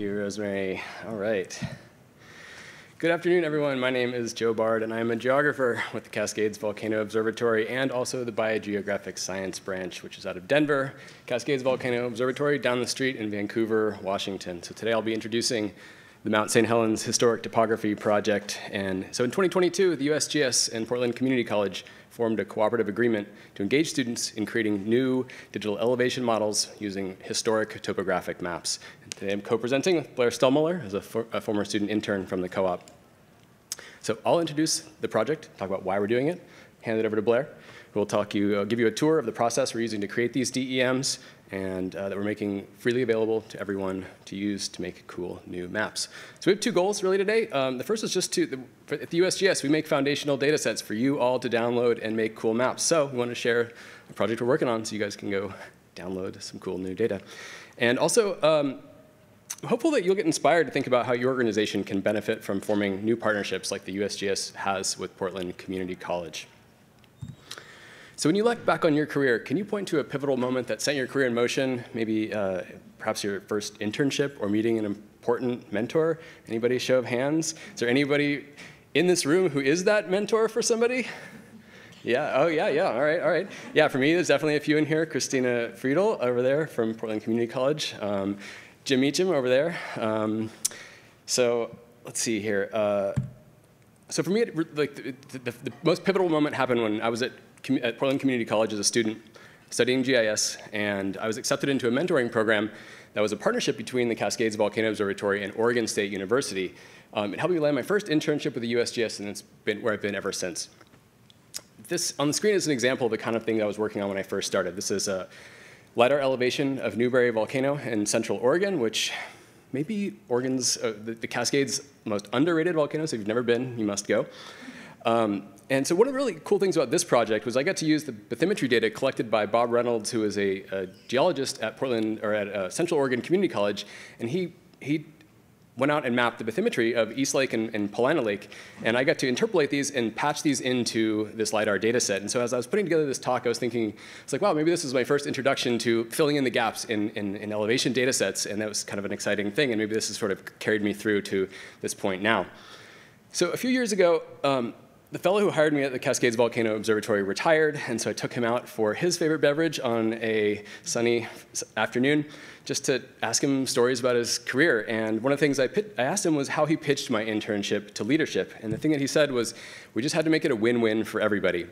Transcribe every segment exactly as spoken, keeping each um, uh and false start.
you, Rosemary. All right. Good afternoon, everyone. My name is Joe Bard, and I'm a geographer with the Cascades Volcano Observatory and also the Biogeographic Science Branch, which is out of Denver, Cascades Volcano Observatory down the street in Vancouver, Washington. So today I'll be introducing the Mount Saint Helens Historic Topography Project. And so in twenty twenty-two, the U S G S and Portland Community College formed a cooperative agreement to engage students in creating new digital elevation models using historic topographic maps. And today I'm co-presenting with Blair Stollmuller, who's a, for, a former student intern from the co-op. So I'll introduce the project, talk about why we're doing it, hand it over to Blair, who will talk you, uh, give you a tour of the process we're using to create these D E Ms, and uh, that we're making freely available to everyone to use to make cool new maps. So we have two goals really today. Um, the first is just to, the, for, at the U S G S, we make foundational data sets for you all to download and make cool maps. So we want to share a project we're working on so you guys can go download some cool new data. And also, um, I'm hopeful that you'll get inspired to think about how your organization can benefit from forming new partnerships like the U S G S has with Portland Community College. So when you look back on your career, can you point to a pivotal moment that sent your career in motion, maybe uh, perhaps your first internship or meeting an important mentor? Anybody, show of hands? Is there anybody in this room who is that mentor for somebody? Yeah, oh yeah, yeah, all right, all right. Yeah, for me, there's definitely a few in here. Christina Friedel over there from Portland Community College. Um, Jim Meacham over there. Um, so let's see here. Uh, so for me, it, like the, the, the most pivotal moment happened when I was at at Portland Community College as a student studying G I S, and I was accepted into a mentoring program that was a partnership between the Cascades Volcano Observatory and Oregon State University. Um, it helped me land my first internship with the U S G S, and it's been where I've been ever since. This on the screen is an example of the kind of thing that I was working on when I first started. This is a LiDAR elevation of Newberry Volcano in Central Oregon, which maybe Oregon's, uh, the, the Cascades' most underrated volcano, so if you've never been, you must go. Um, And so one of the really cool things about this project was I got to use the bathymetry data collected by Bob Reynolds, who is a, a geologist at Portland or at uh, Central Oregon Community College, and he he went out and mapped the bathymetry of East Lake and, and Polina Lake, and I got to interpolate these and patch these into this LiDAR data set. And so as I was putting together this talk, I was thinking, it's like, wow, maybe this is my first introduction to filling in the gaps in, in, in elevation data sets, and that was kind of an exciting thing, and maybe this has sort of carried me through to this point now. So a few years ago, um, the fellow who hired me at the Cascades Volcano Observatory retired, and so I took him out for his favorite beverage on a sunny afternoon just to ask him stories about his career. And one of the things I, pit I asked him was how he pitched my internship to leadership. And the thing that he said was, we just had to make it a win-win for everybody.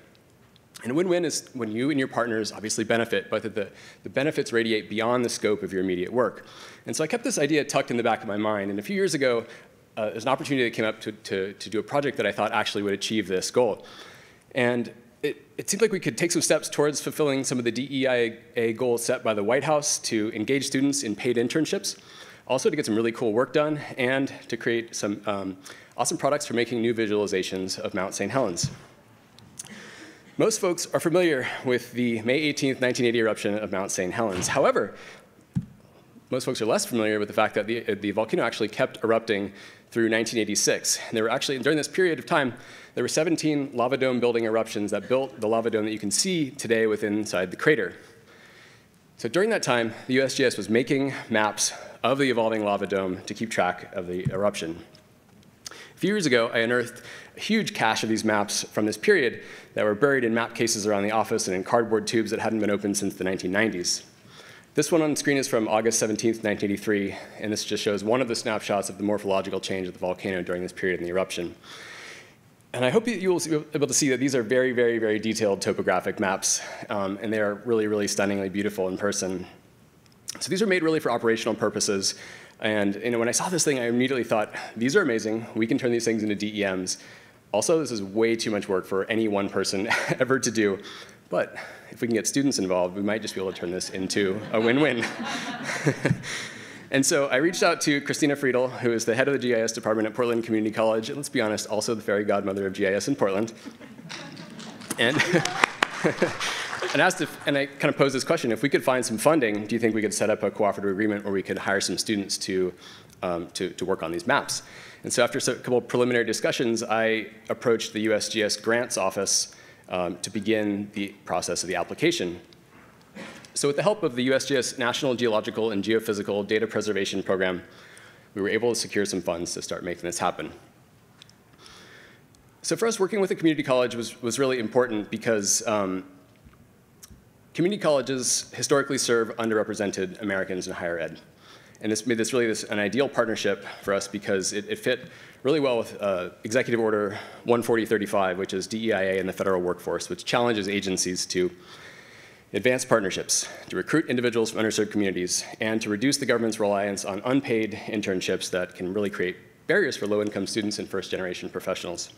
And a win-win is when you and your partners obviously benefit, but that the, the benefits radiate beyond the scope of your immediate work. And so I kept this idea tucked in the back of my mind, and a few years ago, Uh, there's an opportunity that came up to, to, to do a project that I thought actually would achieve this goal. And it, it seemed like we could take some steps towards fulfilling some of the D E I A goals set by the White House to engage students in paid internships, also to get some really cool work done, and to create some um, awesome products for making new visualizations of Mount Saint Helens. Most folks are familiar with the May eighteenth, nineteen eighty eruption of Mount Saint Helens. However, most folks are less familiar with the fact that the, the volcano actually kept erupting through nineteen eighty-six. And there were actually, during this period of time, there were seventeen lava dome building eruptions that built the lava dome that you can see today within inside the crater. So during that time, the U S G S was making maps of the evolving lava dome to keep track of the eruption. A few years ago, I unearthed a huge cache of these maps from this period that were buried in map cases around the office and in cardboard tubes that hadn't been opened since the nineteen nineties. This one on the screen is from August seventeenth, nineteen eighty-three, and this just shows one of the snapshots of the morphological change of the volcano during this period in the eruption. And I hope that you will be able to see that these are very, very, very detailed topographic maps, um, and they are really, really stunningly beautiful in person. So these are made really for operational purposes, and you know, when I saw this thing, I immediately thought, these are amazing, we can turn these things into D E Ms. Also, this is way too much work for any one person ever to do. But if we can get students involved, we might just be able to turn this into a win-win. And so I reached out to Christina Friedel, who is the head of the G I S department at Portland Community College, and let's be honest, also the fairy godmother of G I S in Portland. And, and asked if, and I kind of posed this question, if we could find some funding, do you think we could set up a cooperative agreement where we could hire some students to, um, to, to work on these maps? And so after a couple of preliminary discussions, I approached the U S G S grants office Um, to begin the process of the application. So with the help of the U S G S National Geological and Geophysical Data Preservation Program, we were able to secure some funds to start making this happen. So for us, working with a community college was, was really important because um, community colleges historically serve underrepresented Americans in higher ed. And this made this really this, an ideal partnership for us because it, it fit really well with uh, Executive Order one forty thirty-five, which is D E I A and the federal workforce, which challenges agencies to advance partnerships, to recruit individuals from underserved communities, and to reduce the government's reliance on unpaid internships that can really create barriers for low-income students and first-generation professionals.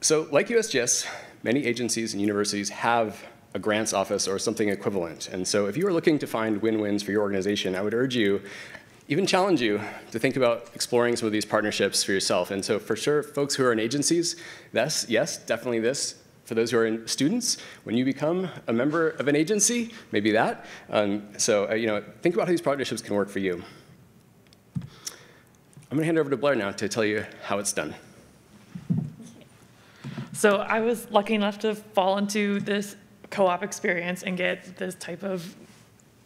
So like U S G S, many agencies and universities have a grants office or something equivalent. And so if you are looking to find win-wins for your organization, I would urge you, even challenge you, to think about exploring some of these partnerships for yourself. And so for sure, folks who are in agencies, that's, yes, definitely this. For those who are in students, when you become a member of an agency, maybe that. Um, so uh, you know, think about how these partnerships can work for you. I'm going to hand it over to Blair now to tell you how it's done. So I was lucky enough to fall into this co-op experience and get this type of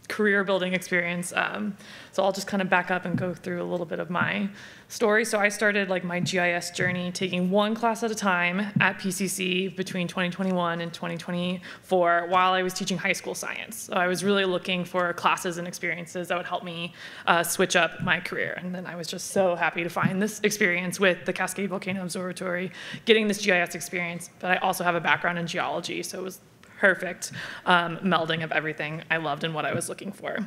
career building experience. Um, so I'll just kind of back up and go through a little bit of my story. So I started like my G I S journey taking one class at a time at P C C between twenty twenty-one and twenty twenty-four while I was teaching high school science. So I was really looking for classes and experiences that would help me uh, switch up my career. And then I was just so happy to find this experience with the Cascades Volcano Observatory, getting this G I S experience, but I also have a background in geology. So it was perfect um, melding of everything I loved and what I was looking for.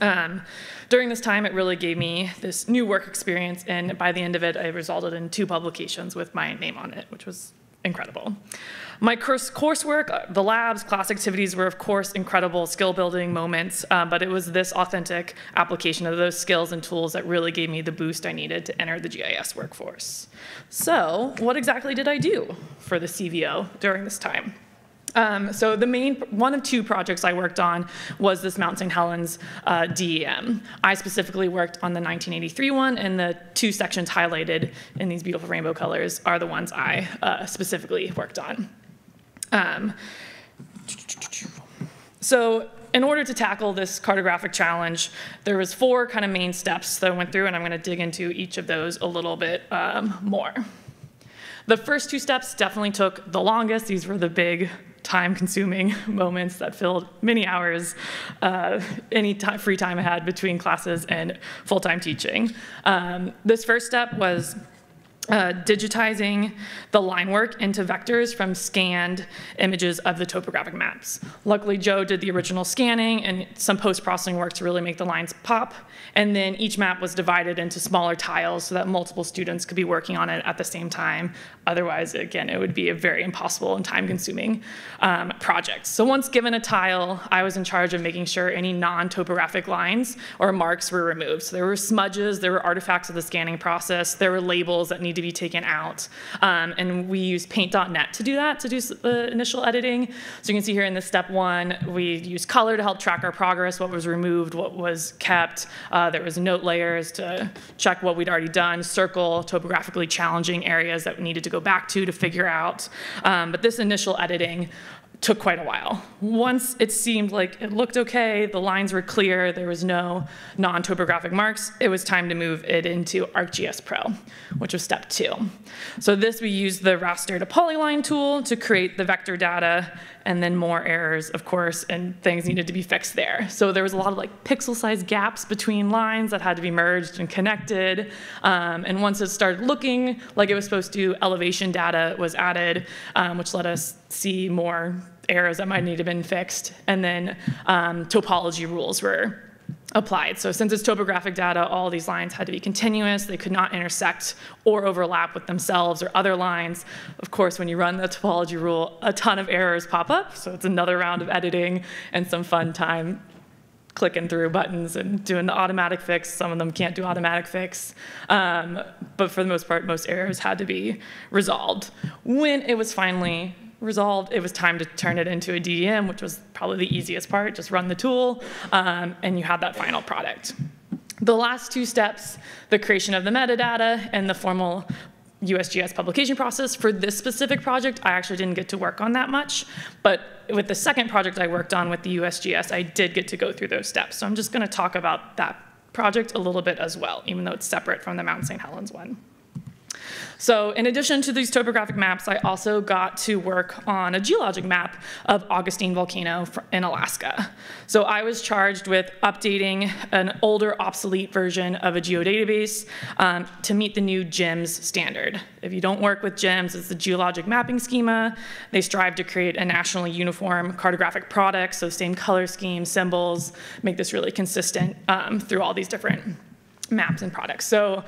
Um, during this time, it really gave me this new work experience, and by the end of it, I resulted in two publications with my name on it, which was incredible. My course, coursework, the labs, class activities were, of course, incredible skill-building moments, uh, but it was this authentic application of those skills and tools that really gave me the boost I needed to enter the G I S workforce. So what exactly did I do for the C V O during this time? Um, so the main, one of two projects I worked on was this Mount Saint Helens uh, D E M. I specifically worked on the nineteen eighty-three one, and the two sections highlighted in these beautiful rainbow colors are the ones I uh, specifically worked on. Um, so in order to tackle this cartographic challenge, there was four kind of main steps that I went through, and I'm going to dig into each of those a little bit um, more. The first two steps definitely took the longest. These were the big time-consuming moments that filled many hours, uh, any time, free time I had between classes and full-time teaching. Um, this first step was uh, digitizing the line work into vectors from scanned images of the topographic maps. Luckily, Joe did the original scanning and some post-processing work to really make the lines pop, and then each map was divided into smaller tiles so that multiple students could be working on it at the same time. Otherwise, again, it would be a very impossible and time-consuming um, project. So once given a tile, I was in charge of making sure any non-topographic lines or marks were removed. So there were smudges, there were artifacts of the scanning process, there were labels that needed to be taken out. Um, and we used paint dot net to do that, to do the initial editing. So you can see here in this step one, we used color to help track our progress, what was removed, what was kept. Uh, there was note layers to check what we'd already done, circle topographically challenging areas that we needed to go back to to figure out. Um, but this initial editing took quite a while. Once it seemed like it looked okay, the lines were clear, there was no non-topographic marks, it was time to move it into ArcGIS Pro, which was step two. So this, we used the raster to polyline tool to create the vector data, and then more errors, of course, and things needed to be fixed there. So there was a lot of like pixel-sized gaps between lines that had to be merged and connected. Um, and once it started looking like it was supposed to, elevation data was added, um, which let us see more errors that might need to have been fixed, and then um, topology rules were applied. So since it's topographic data, all these lines had to be continuous. They could not intersect or overlap with themselves or other lines. Of course, when you run the topology rule, a ton of errors pop up, so it's another round of editing and some fun time clicking through buttons and doing the automatic fix. Some of them can't do automatic fix. Um, but for the most part, most errors had to be resolved. When it was finally resolved, it was time to turn it into a D E M, which was probably the easiest part. Just run the tool, um, and you have that final product. The last two steps, the creation of the metadata and the formal U S G S publication process. For this specific project, I actually didn't get to work on that much, but with the second project I worked on with the U S G S, I did get to go through those steps. So I'm just going to talk about that project a little bit as well, even though it's separate from the Mount Saint Helens one. So in addition to these topographic maps, I also got to work on a geologic map of Augustine Volcano in Alaska. So I was charged with updating an older, obsolete version of a geodatabase um, to meet the new GEMS standard. If you don't work with GEMS, it's the geologic mapping schema. They strive to create a nationally uniform cartographic product, so same color scheme, symbols, make this really consistent um, through all these different maps and products. So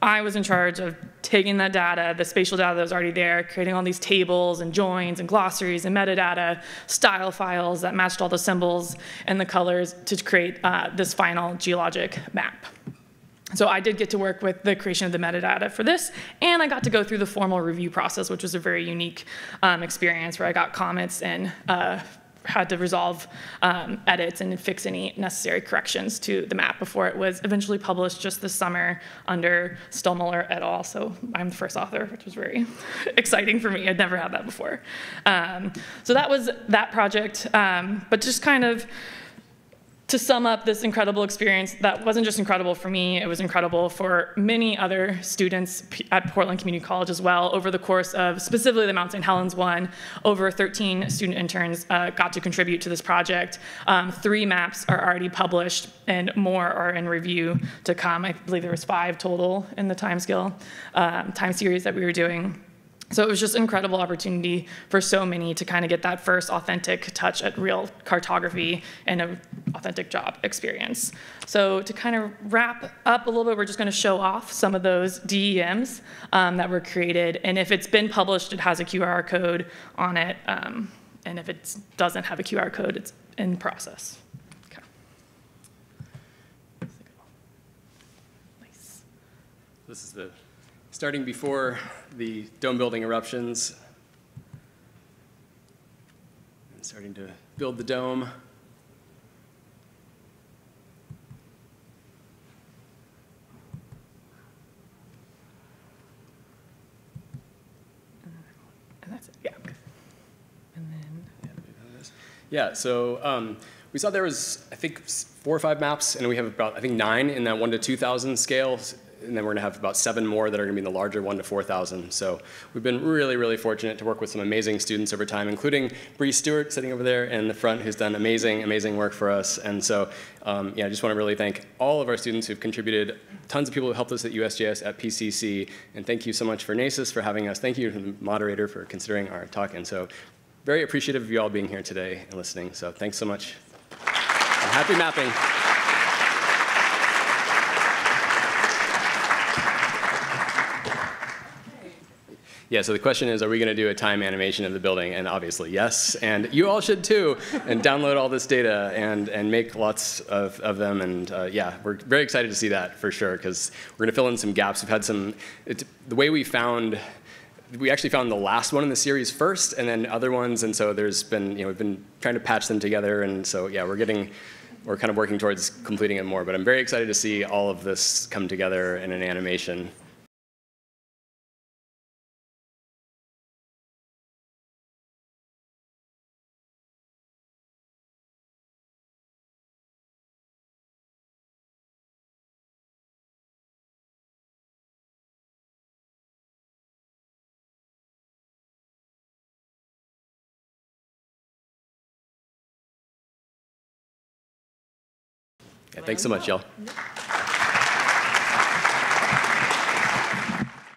I was in charge of taking that data, the spatial data that was already there, creating all these tables and joins and glossaries and metadata, style files that matched all the symbols and the colors to create uh, this final geologic map. So I did get to work with the creation of the metadata for this, and I got to go through the formal review process, which was a very unique um, experience where I got comments and uh, had to resolve um, edits and fix any necessary corrections to the map before it was eventually published just this summer under Stollmuller et al. So I'm the first author, which was very exciting for me. I'd never had that before. Um, so that was that project, um, but just kind of to sum up this incredible experience that wasn't just incredible for me, it was incredible for many other students at Portland Community College as well. Over the course of specifically the Mount Saint Helens one, over thirteen student interns uh, got to contribute to this project. Um, three maps are already published and more are in review to come. I believe there was five total in the time scale, um, time series that we were doing. So it was just an incredible opportunity for so many to kind of get that first authentic touch at real cartography and an authentic job experience. So to kind of wrap up a little bit, we're just going to show off some of those D E Ms um, that were created. And if it's been published, it has a Q R code on it. Um, and if it doesn't have a Q R code, it's in process. Okay. Nice. This is the... starting before the dome building eruptions, and starting to build the dome. And that's it, yeah. And then. Yeah, so um, we saw there was, I think, four or five maps, and we have about, I think, nine in that one to two thousand scale. And then we're going to have about seven more that are going to be in the larger one to four thousand. So we've been really, really fortunate to work with some amazing students over time, including Bree Stewart sitting over there in the front, who's done amazing, amazing work for us. And so um, yeah, I just want to really thank all of our students who've contributed, tons of people who helped us at U S G S, at P C C. And thank you so much for NACIS for having us. Thank you to the moderator for considering our talk. And so very appreciative of you all being here today and listening. So thanks so much. And happy mapping. Yeah, so the question is, are we going to do a time animation of the building? And obviously, yes. And you all should, too, and download all this data and, and make lots of, of them. And, uh, yeah, we're very excited to see that, for sure, because we're going to fill in some gaps. We've had some – the way we found – we actually found the last one in the series first and then other ones. And so there's been – you know, we've been trying to patch them together. And so, yeah, we're getting – we're kind of working towards completing it more. But I'm very excited to see all of this come together in an animation. Yeah, thanks so much, y'all.